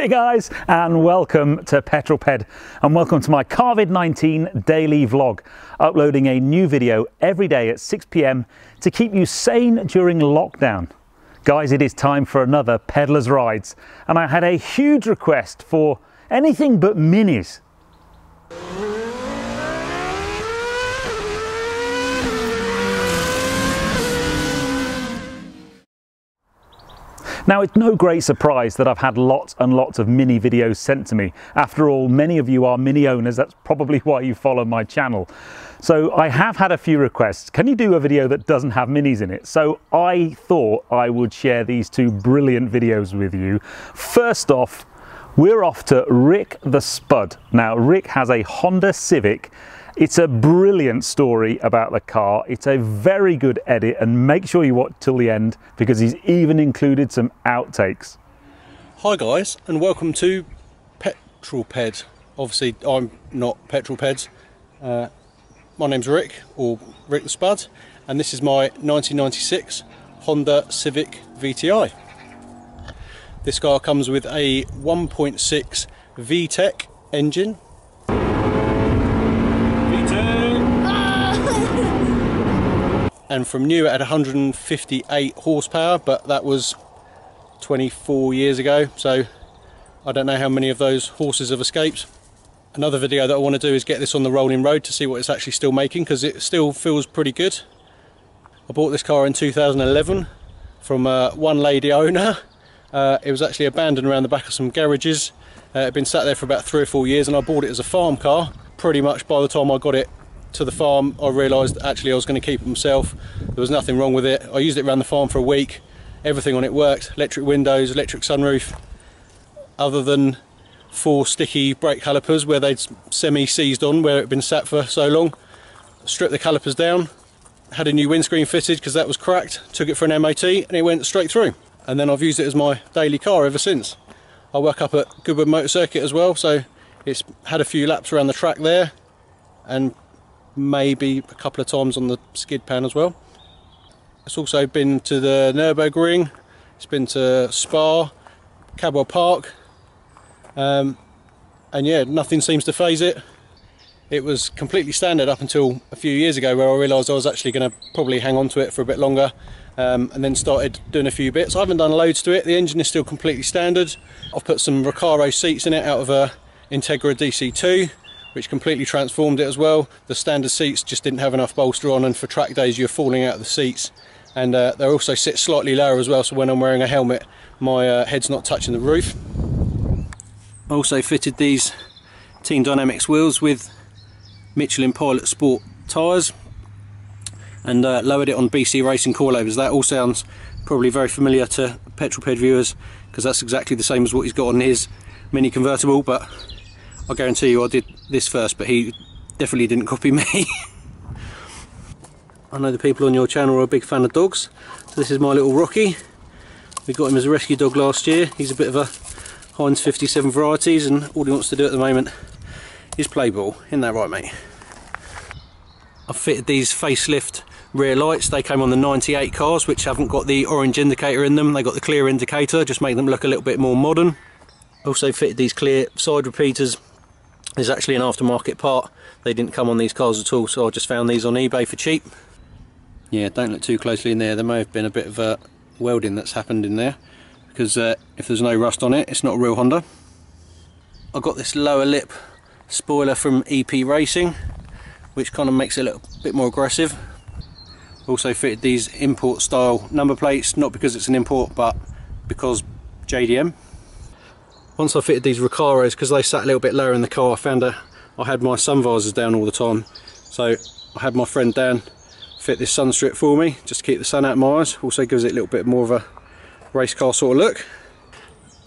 Hey guys, and welcome to PetrolPed, and welcome to my CarVid19 daily vlog, uploading a new video every day at 6 PM to keep you sane during lockdown. Guys, it is time for another Peddlerz Rides, and I had a huge request for anything but minis. Now, it's no great surprise that I've had lots and lots of mini videos sent to me. After all, many of you are mini owners, that's probably why you follow my channel. So I have had a few requests. Can you do a video that doesn't have minis in it? So I thought I would share these two brilliant videos with you. First off, we're off to Rick the Spud. Now, Rick has a Honda Civic. It's a brilliant story about the car. It's a very good edit, and make sure you watch till the end because he's even included some outtakes. Hi guys, and welcome to PetrolPed. Obviously I'm not PetrolPed. My name's Rick, or Rick the Spud, and this is my 1996 Honda Civic VTI. This car comes with a 1.6 VTEC engine. And from new it had 158 horsepower, but that was 24 years ago, so I don't know how many of those horses have escaped. Another video that I want to do is get this on the rolling road to see what it's actually still making, because it still feels pretty good. I bought this car in 2011 from one lady owner. It was actually abandoned around the back of some garages. It had been sat there for about 3 or 4 years, and I bought it as a farm car. Pretty much by the time I got it to the farm, I realised actually I was going to keep it myself. There was nothing wrong with it. I used it around the farm for a week. Everything on it worked: electric windows, electric sunroof, other than 4 sticky brake calipers where they'd semi-seized on where it had been sat for so long. Stripped the calipers down, had a new windscreen fitted because that was cracked, took it for an MOT, and it went straight through. And then I've used it as my daily car ever since. I work up at Goodwood Motor Circuit as well, so it's had a few laps around the track there, and maybe a couple of times on the skid pan as well. It's also been to the Nürburgring, it's been to Spa, Cadwell Park, and yeah, nothing seems to phase it. It was completely standard up until a few years ago where I realised I was actually going to probably hang on to it for a bit longer, and then started doing a few bits. I haven't done loads to it. The engine is still completely standard. I've put some Recaro seats in it out of a Integra DC2, which completely transformed it as well. The standard seats just didn't have enough bolster on, and for track days you're falling out of the seats, and they also sit slightly lower as well, so when I'm wearing a helmet my head's not touching the roof. I also fitted these Team Dynamics wheels with Michelin Pilot Sport tyres, and lowered it on BC Racing coilovers. That all sounds probably very familiar to PetrolPed viewers because that's exactly the same as what he's got on his mini convertible, but I guarantee you I did this first, but he definitely didn't copy me. I know the people on your channel are a big fan of dogs, so this is my little Rocky. We got him as a rescue dog last year. He's a bit of a Heinz 57 varieties, and all he wants to do at the moment is play ball. Isn't that right, mate? I fitted these facelift rear lights. They came on the 98 cars, which haven't got the orange indicator in them. They got the clear indicator, just make them look a little bit more modern. Also fitted these clear side repeaters. There's actually an aftermarket part. They didn't come on these cars at all, so I just found these on eBay for cheap. Yeah, don't look too closely in there. There may have been a bit of welding that's happened in there, because if there's no rust on it, it's not a real Honda. I got this lower lip spoiler from EP Racing, which kind of makes it a little bit more aggressive. Also fitted these import style number plates, not because it's an import, but because JDM. Once I fitted these Recaros, because they sat a little bit lower in the car, I found that I had my sun visors down all the time. So I had my friend Dan fit this sun strip for me, just to keep the sun out of my eyes. Also gives it a little bit more of a race car sort of look.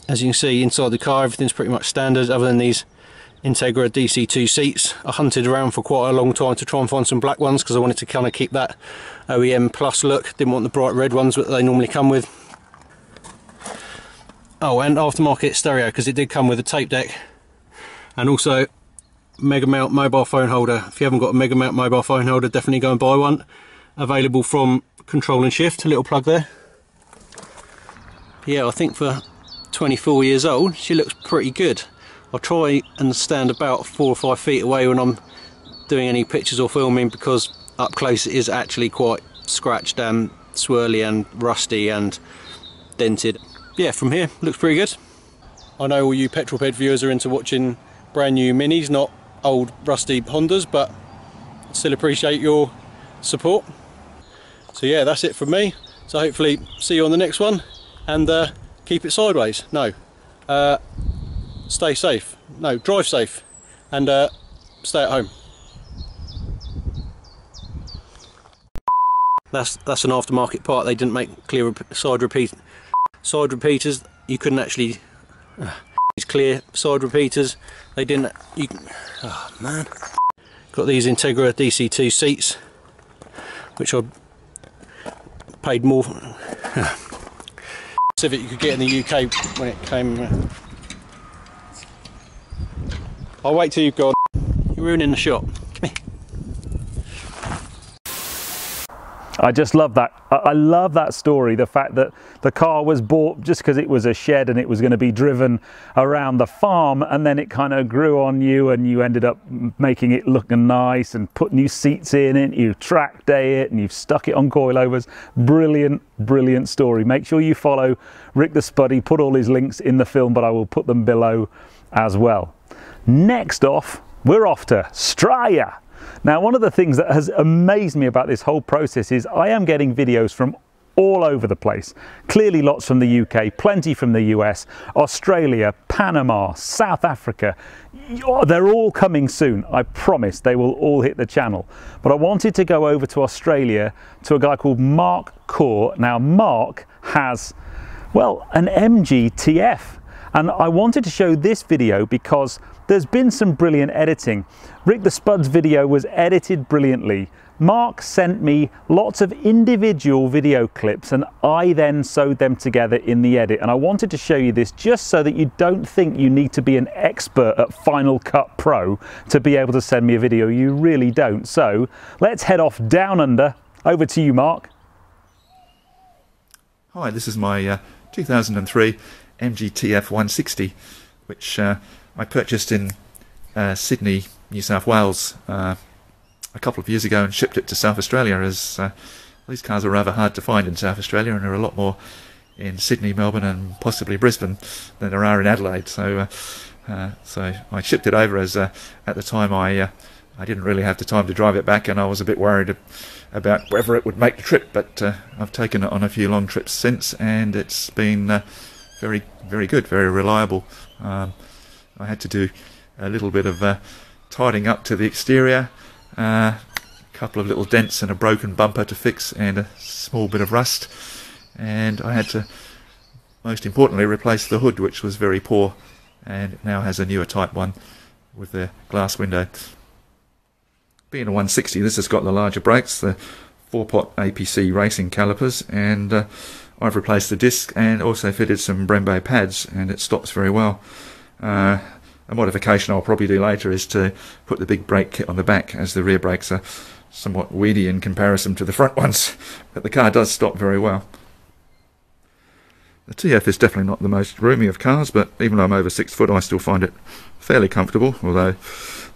As you can see inside the car, everything's pretty much standard other than these Integra DC2 seats. I hunted around for quite a long time to try and find some black ones, because I wanted to kind of keep that OEM plus look. Didn't want the bright red ones that they normally come with. Oh, and aftermarket stereo, because it did come with a tape deck, and also Mega Mount mobile phone holder. If you haven't got a Mega Mount mobile phone holder, definitely go and buy one. Available from Control and Shift, a little plug there. Yeah, I think for 24 years old, she looks pretty good. I try and stand about 4 or 5 feet away when I'm doing any pictures or filming, because up close it is actually quite scratched and swirly and rusty and dented. Yeah, from here looks pretty good. I know all you PetrolPed viewers are into watching brand new minis, not old rusty Hondas, but still appreciate your support. So yeah, that's it from me. So hopefully see you on the next one, and keep it sideways. No, stay safe. No, drive safe, and stay at home. That's an aftermarket part. They didn't make clear side repeaters. You couldn't actually these clear side repeaters. They didn't. Oh man, got these Integra DC2 seats, which I paid more for. Civic you could get in the UK when it came. I'll wait till you've gone. You're ruining the shot. Come here. I just love that. I love that story. The fact that the car was bought just because it was a shed and it was going to be driven around the farm, and then it kind of grew on you, and you ended up making it look nice and put new seats in it. You track day it and you've stuck it on coilovers. Brilliant, brilliant story. Make sure you follow Rick the Spud. He put all his links in the film, but I will put them below as well. Next off, we're off to Australia. Now, one of the things that has amazed me about this whole process is I am getting videos from all over the place. Clearly lots from the UK, plenty from the US, Australia, Panama, South Africa. They're all coming soon. I promise they will all hit the channel. But I wanted to go over to Australia to a guy called Mark Kaur. Now, Mark has, well, an MGTF. And I wanted to show this video because there's been some brilliant editing. Rick the Spud's video was edited brilliantly. Mark sent me lots of individual video clips and I then sewed them together in the edit. And I wanted to show you this just so that you don't think you need to be an expert at Final Cut Pro to be able to send me a video. You really don't. So let's head off down under. Over to you, Mark. Hi, this is my 2003 MGTF 160, which I purchased in Sydney, New South Wales a couple of years ago and shipped it to South Australia, as these cars are rather hard to find in South Australia, and there are a lot more in Sydney, Melbourne and possibly Brisbane than there are in Adelaide. So so I shipped it over, as at the time I didn't really have the time to drive it back, and I was a bit worried about whether it would make the trip, but I've taken it on a few long trips since, and it's been very good, very reliable. I had to do a little bit of tidying up to the exterior, a couple of little dents and a broken bumper to fix, and a small bit of rust, and I had to, most importantly, replace the hood, which was very poor, and it now has a newer type one with the glass window. Being a 160, this has got the larger brakes, the 4-pot APC racing calipers, and I've replaced the disc and also fitted some Brembo pads, and it stops very well. A modification I'll probably do later is to put the big brake kit on the back, as the rear brakes are somewhat weedy in comparison to the front ones, but the car does stop very well. The TF is definitely not the most roomy of cars, but even though I'm over 6 foot, I still find it fairly comfortable, although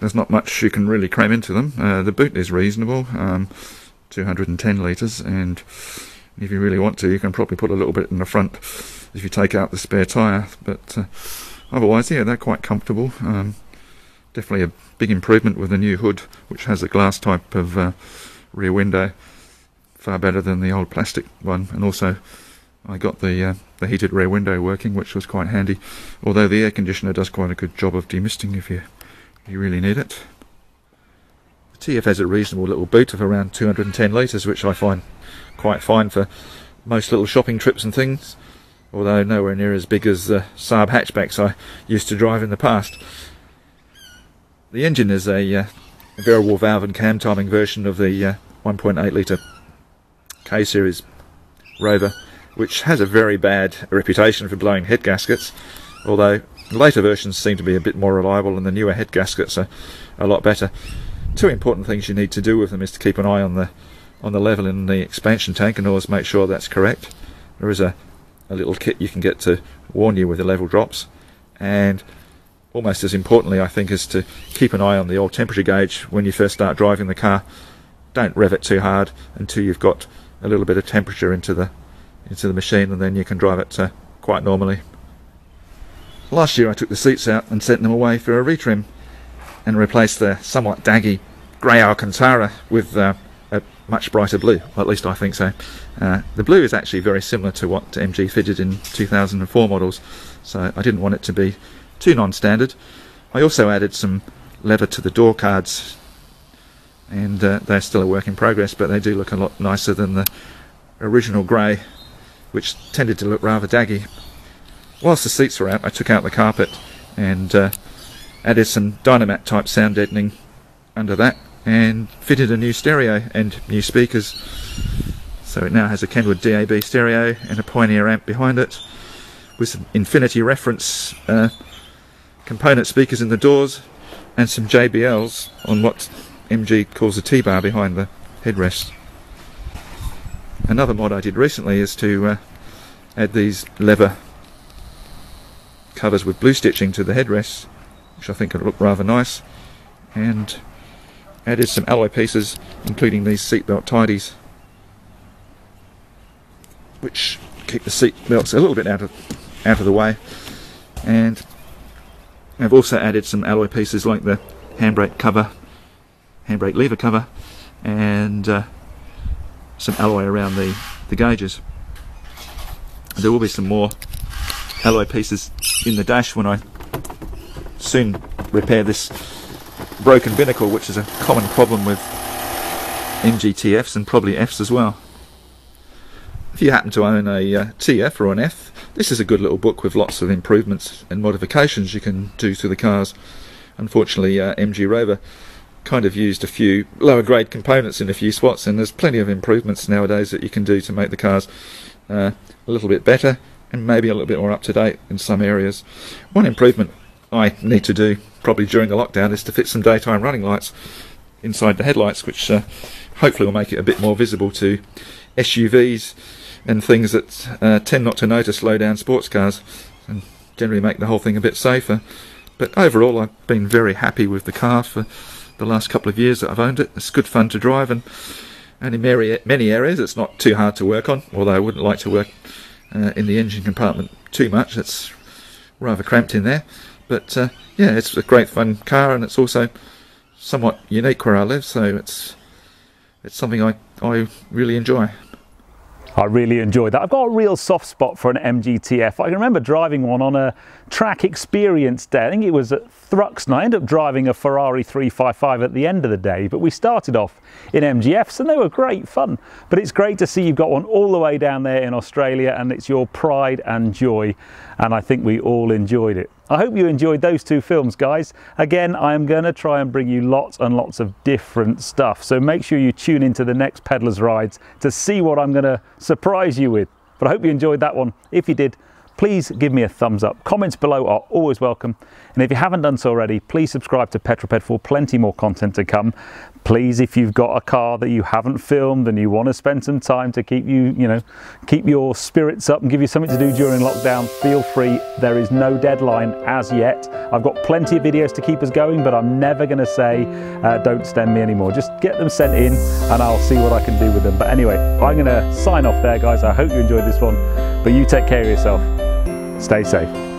there's not much you can really cram into them. The boot is reasonable, 210 litres, and if you really want to, you can probably put a little bit in the front if you take out the spare tyre, but otherwise, yeah, they're quite comfortable. Definitely a big improvement with the new hood, which has a glass type of rear window, far better than the old plastic one, and also I got the heated rear window working, which was quite handy, although the air conditioner does quite a good job of demisting if you really need it. The TF has a reasonable little boot of around 210 litres, which I find quite fine for most little shopping trips and things, although nowhere near as big as the Saab hatchbacks I used to drive in the past. The engine is a variable valve and cam timing version of the 1.8 litre K-series Rover, which has a very bad reputation for blowing head gaskets, although later versions seem to be a bit more reliable and the newer head gaskets are a lot better. Two important things you need to do with them is to keep an eye on the level in the expansion tank and always make sure that's correct. There is a a little kit you can get to warn you with the level drops. And almost as importantly, I think, is to keep an eye on the oil temperature gauge when you first start driving the car. Don't rev it too hard until you've got a little bit of temperature into the machine, and then you can drive it quite normally. Last year I took the seats out and sent them away for a retrim and replaced the somewhat daggy grey Alcantara with a much brighter blue, well, at least I think so. The blue is actually very similar to what MG fitted in 2004 models, so I didn't want it to be too non-standard. I also added some leather to the door cards, and they're still a work in progress, but they do look a lot nicer than the original grey, which tended to look rather daggy. Whilst the seats were out, I took out the carpet and added some Dynamat type sound deadening under that, and fitted a new stereo and new speakers. So it now has a Kenwood DAB stereo and a Pioneer amp behind it, with some Infinity reference component speakers in the doors, and some JBLs on what MG calls a T-bar behind the headrest. Another mod I did recently is to add these leather covers with blue stitching to the headrests, which I think would look rather nice, and added some alloy pieces, including these seatbelt tidies, which keep the seat belts a little bit out of the way. And I've also added some alloy pieces like the handbrake lever cover, and some alloy around the gauges. There will be some more alloy pieces in the dash when I soon repair this broken binnacle, which is a common problem with MGTFs and probably Fs as well. If you happen to own a TF or an F, this is a good little book with lots of improvements and modifications you can do to the cars. Unfortunately, MG Rover kind of used a few lower grade components in a few spots, and there's plenty of improvements nowadays that you can do to make the cars a little bit better and maybe a little bit more up to date in some areas. One improvement I need to do probably during the lockdown is to fit some daytime running lights inside the headlights, which hopefully will make it a bit more visible to SUVs and things that tend not to notice low down sports cars, and generally make the whole thing a bit safer. But overall, I've been very happy with the car for the last couple of years that I've owned it. It's good fun to drive, and in many areas it's not too hard to work on, although I wouldn't like to work in the engine compartment too much. It's rather cramped in there, but yeah, it's a great fun car, and it's also somewhat unique where I live, so it's something I really enjoy. I really enjoyed that. I've got a real soft spot for an MGTF. I can remember driving one on a track experience day. I think it was at Thruxton. I ended up driving a Ferrari 355 at the end of the day, but we started off in MGFs and they were great fun. But it's great to see you've got one all the way down there in Australia, and it's your pride and joy, and I think we all enjoyed it. I hope you enjoyed those two films, guys. Again, I am going to try and bring you lots and lots of different stuff, so make sure you tune into the next Peddlerz Rides to see what I'm going to surprise you with. But I hope you enjoyed that one. If you did, please give me a thumbs up. Comments below are always welcome. And if you haven't done so already, please subscribe to PetrolPed for plenty more content to come. Please, if you've got a car that you haven't filmed and you want to spend some time to keep keep your spirits up and give you something to do during lockdown, feel free. There is no deadline as yet. I've got plenty of videos to keep us going, but I'm never going to say don't send me anymore. Just get them sent in and I'll see what I can do with them. But anyway, I'm going to sign off there, guys. I hope you enjoyed this one, but you take care of yourself. Stay safe.